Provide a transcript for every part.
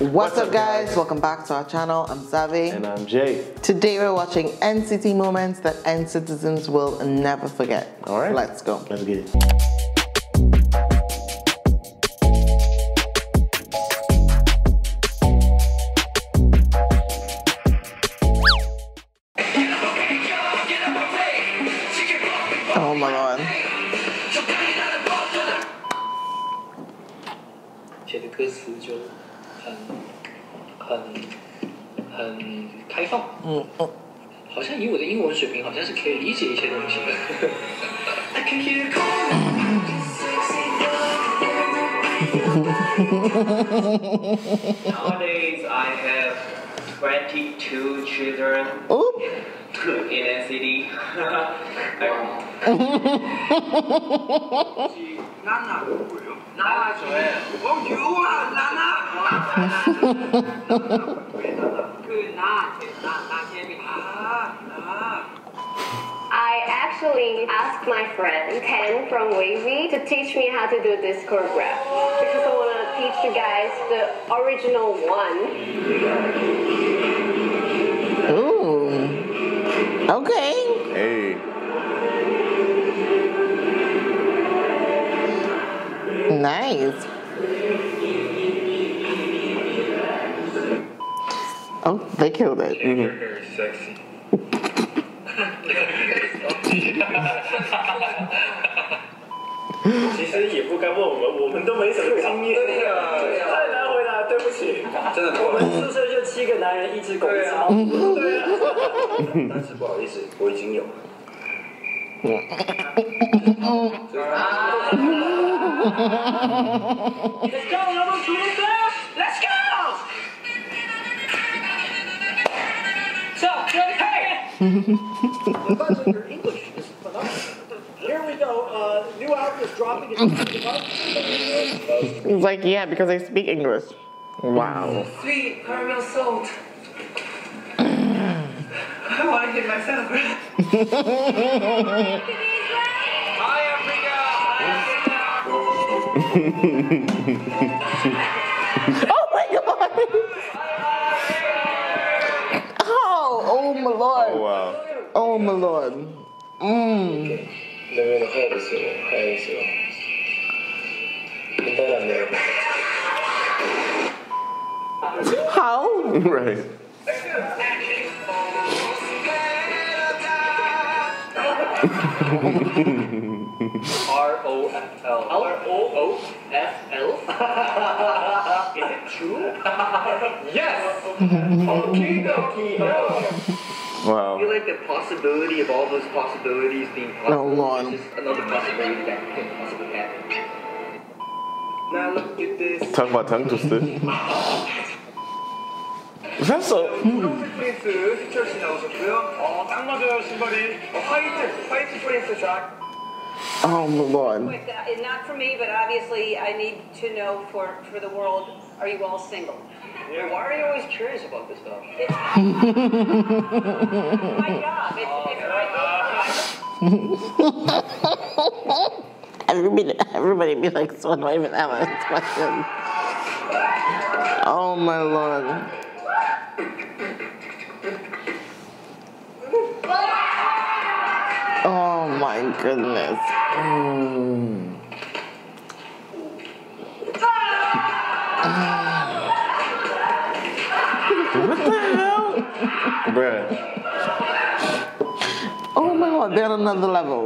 What's up guys? Welcome back to our channel. I'm Xavé. And I'm Jay. Today we're watching NCT moments that NCTzens will never forget. Alright. Let's go. Let's get it. Nowadays, I have 22 children in a city. Nana, Nana, oh, you are Nana. I actually asked my friend Ken from Wavy to teach me how to do this choreograph because I want to teach you guys the original one. Ooh. Okay. Hey. Nice. Oh, they killed it. Mm-hmm. Sexy. Let's go! So, your English is phenomenal. Here we go. New album is dropping. It's like, yeah, because I speak English. Wow. Sweet caramel salt. I want to hit myself. Hi, Africa. Oh my God. Oh my Lord. Oh, wow. Oh my Lord. Mmm. How? Right. R-O-F-L. R-O-O-F-L? Is it true? Yes! Okay, okay. Wow. I feel like the possibility of all those possibilities being possible is just another possibility that could possibly happen. Now look at this. Tongue by tongue twister. That's so. Oh my Lord. It's not for me, but obviously I need to know for the world. Are you all single? Yeah, why are you always curious about this stuff? It's my job. It's my job. Everybody be like, so I don't even have a question. Oh my Lord. Oh my goodness. What the hell? Bruh. Oh my God, they're on another level.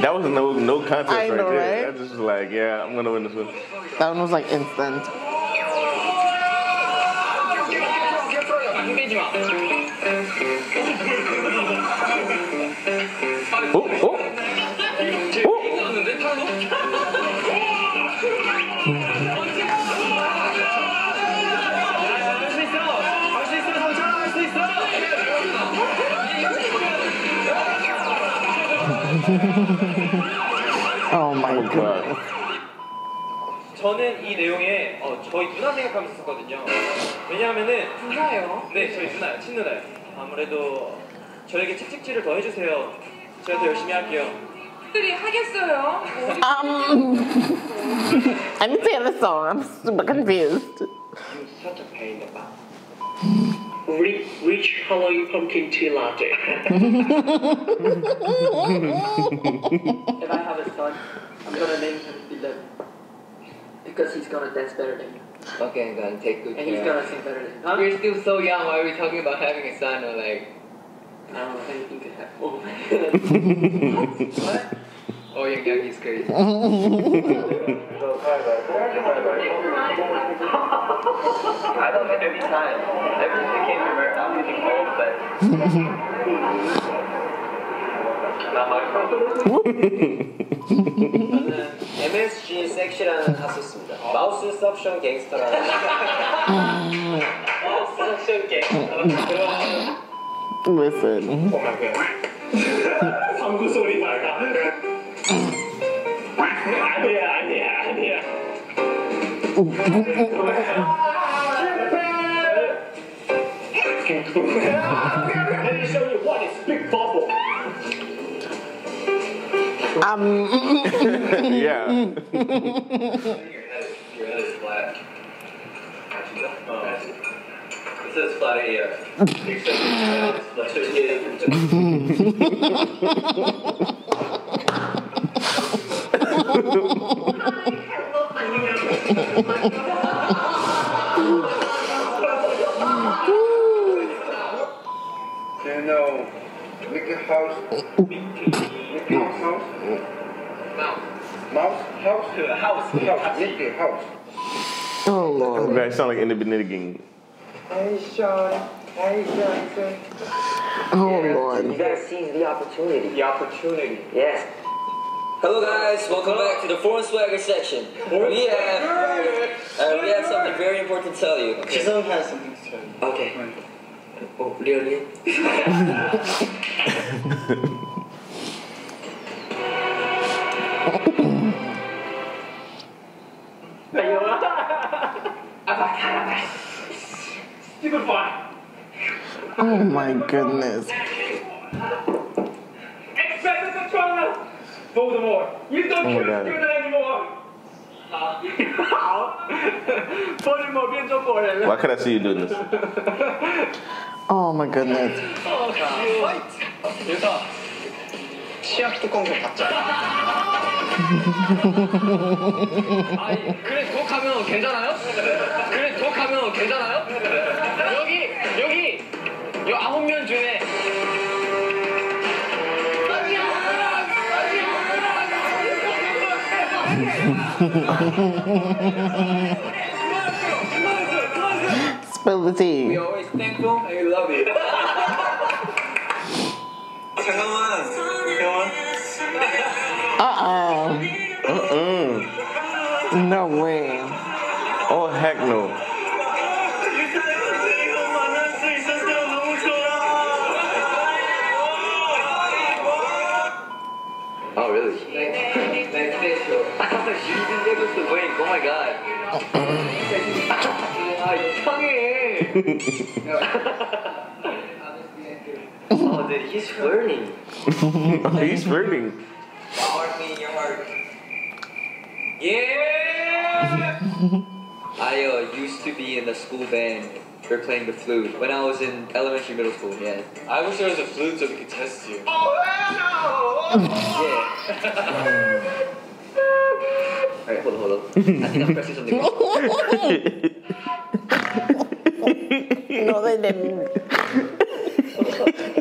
That was no contest right there. Right? That just was like, yeah, I'm gonna win this one. That one was like instant. Oh, oh. Oh. Oh my god. 저는 이 내용에 저희 누나 생각하면서 썼거든요. 왜냐하면은 누나요? 네, 저희 누나, 친누나요. 아무래도 저에게 책찍질을 더 해주세요. 제가 더 열심히 할게요. 들이 하겠어요. I didn't hear the song. I'm super confused. You're such a pain in the butt. Rich Halloween pumpkin tea latte. If I have a son, I'm gonna name him Dylan because he's gonna dance better than you. Okay, then take good care. And he's gonna sing better than you. Huh? You're still so young. Why are we talking about having a son or like? I don't know if anything could happen. What? Oh, your doggy is crazy. I love it every time. Ever since I came to America, I'm getting old, but not my problem. MSG 섹시라는 가수였습니다. 마우스 섹션 갱스터라는. 마우스 섹션 갱스터. Listen. Oh my god. 방구 소리 나가. 아니야, 아니야, 아니야. Let me show you what is big bubble. Yeah. Your head is black. It says flat AF. Except House. Oh Lord. That sound like independent gang. Hey Sean, hey Johnson. Oh yeah. Lord. You gotta seize the opportunity. The opportunity. Yes. Hello guys, welcome back to the Foreign Swagger section. We have something very important to tell you. Okay. She has something to tell you. Okay. Right. Oh, really? Oh my goodness. Expect the trial! Voldemort, you don't do that anymore! Why can't I see you doing this? Oh my goodness. Oh Spill the tea. We're always thankful and we love you. Come on. Come on. No way. Oh, heck no. Oh, really? Oh my god. Oh, dude, he's flirting. He's flirting. My heart, me, your heart. Yeah! I used to be in the school band. We were playing the flute when I was in elementary, middle school, yeah. I wish there was a flute so we could test you. Yeah. Alright, hold on. I think I'm pressing something wrong. No, they didn't.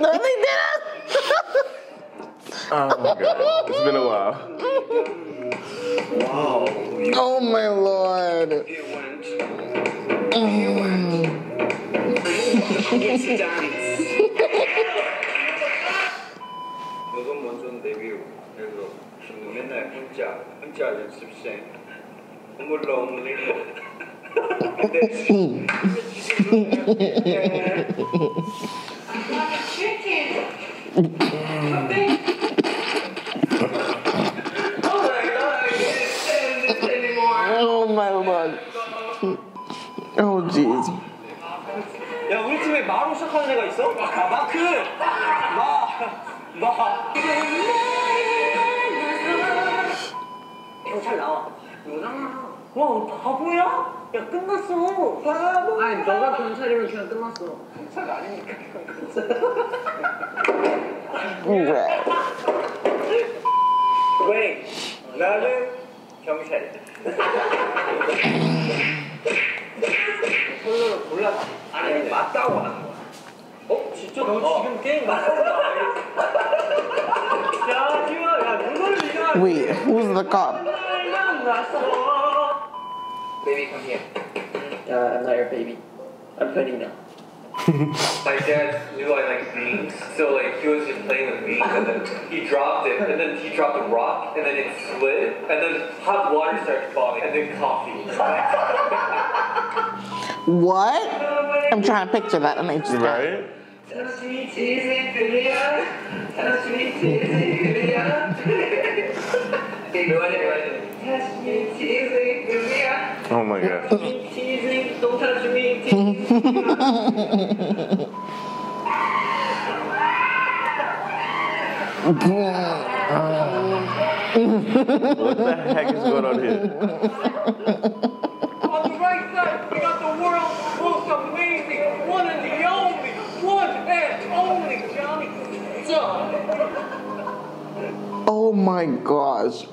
No, they didn't! Oh my god. It's been a while. Wow. Oh my lord. It went. It went. It's a dance. 너도 먼저 데뷔. 그래서 지금 맨날 혼자 연습생. 오물러오물리고. I'm a chicken. 야, 우리 집에 마루 시작하는 애가 있어? 아, 마크! 마! 이거 잘 나와. 와, 바보야? 야, 끝났어. 바보. 아니, 너가 경찰이면 그냥 끝났어. 경찰 아니니까 그냥 끝났어. 왜? 나는 경찰. 솔로로 골랐지. 아니, 맞다고 하는 거야. 어? 진짜 너 지금 게임 맞다고 하는 거야? 야, 지금 야, 누구를 믿어? Wait, who's the cop? Baby, come here. I'm not your baby. I'm putting now. My dad knew I liked memes, so like he was just playing with memes, and then he dropped it, and then he dropped a rock, and then it slid, and then hot water started falling, and then coffee. What? I'm trying to picture that, and I just right. Oh my god. Don't touch me. What the heck is going on here? On the right side, we got the world's most amazing one and the only, one and only Johnny. John. Oh my gosh.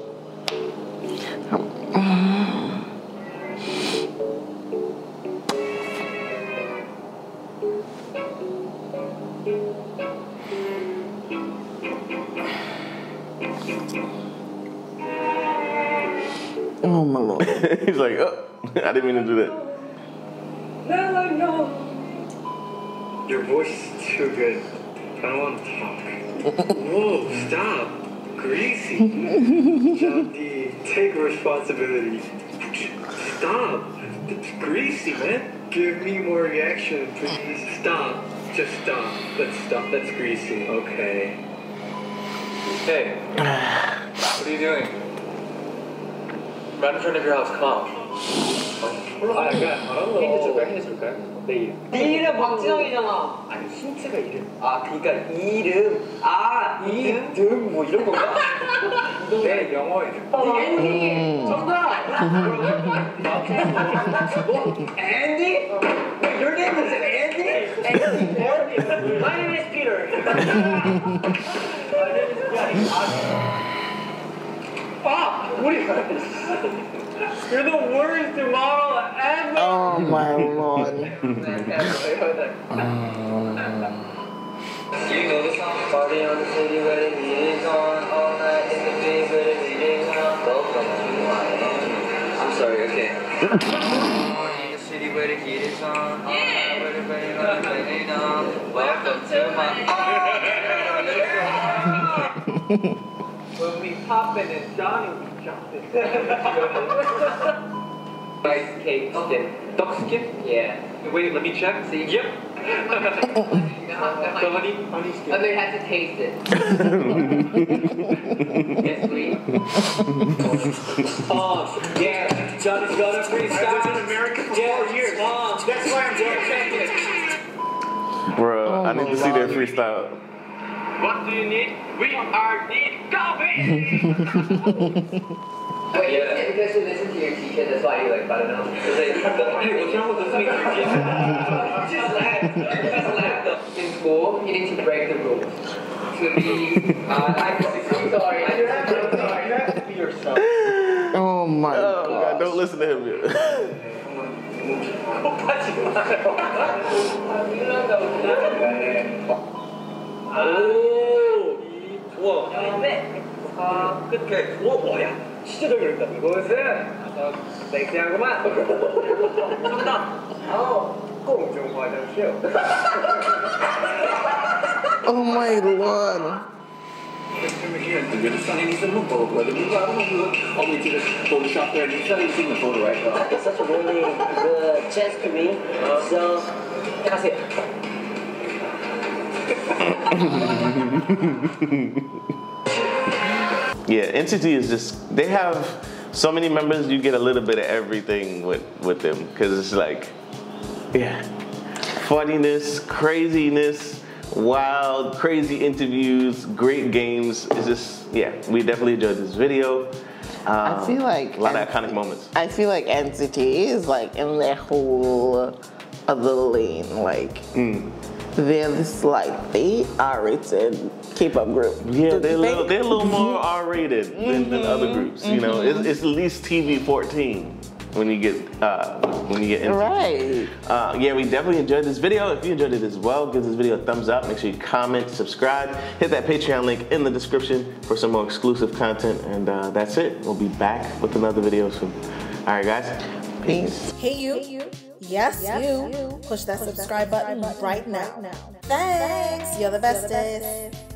Oh my lord. He's like, oh, I didn't mean to do that. Now I know. Your voice is too good. I don't want to talk. Whoa, stop. Greasy. Johnny, take responsibility. Stop. It's greasy, man. Give me more reaction, please. Stop. Just stop. Let's stop. That's greasy. Okay. Hey. What are you doing? Right in front of your house. Come on. I got 해줄까요? 네. 네 이름 박진영이잖아. 아니 신체가 이름. 아 그러니까 이름. 아 이름 뭐 이런 건가? 네 영어 이름. 앤디. 정답. 앤디? Your name is Andy? Andy. My name is Peter. My name is Johnny. Bob, what are you? You're the worst model ever. Oh my lord. Do you know the song? Party on the city where the heat is on, all night in the day where the heat is on. Welcome to my home. I'm sorry. Okay. Party in the city where the heat is on, all night where the heat is on. Welcome to my home. When we poppin' and Johnny, we jumpin'. Rice cake skip. Duck skip? Yeah. Wait, let me check. See? Yep. The honey skip. Oh, they have to taste it. Yes, please. Oh, yeah. Johnny's got a free style. I was in America for 4 years. Oh, that's why I'm doing it. Bro, I need to see their freestyle. What do you need? We are need coffee! Wait, yeah. Because you listen to your teacher, that's why you like, I don't know. What's wrong with listening to your teacher? Just laugh. Just laugh. In school, you need to break the rules. To be, I'm sorry. I don't have to be sorry. You have to be yourself. Oh my god. Don't listen to him. Come on. 오, 이 좋아. 아, 끝에 좋아 뭐야? 시제도 그랬다. 이것은 섹시하구만. 정답. 공중 화장실. Oh my god. It's such a really good chance to me. So, that's it. Yeah, NCT is just, they have so many members, you get a little bit of everything with them, because it's like, yeah. funniness, craziness, wild, crazy interviews, great games. It's just, yeah, we definitely enjoyed this video. I feel like a lot of iconic moments. I feel like NCT is like in their whole other lane, like they're this, like, they R-rated K-pop group. Yeah, they're a little more R-rated than other groups. You know, it's at least TV-14. When you get into it. Right. Yeah, we definitely enjoyed this video. If you enjoyed it as well, give this video a thumbs up. Make sure you comment, subscribe. Hit that Patreon link in the description for some more exclusive content. And that's it. We'll be back with another video soon. All right, guys. Peace. Hey, you. Hey, you. Yes, you. Push that subscribe button right now. Thanks. You're the bestest.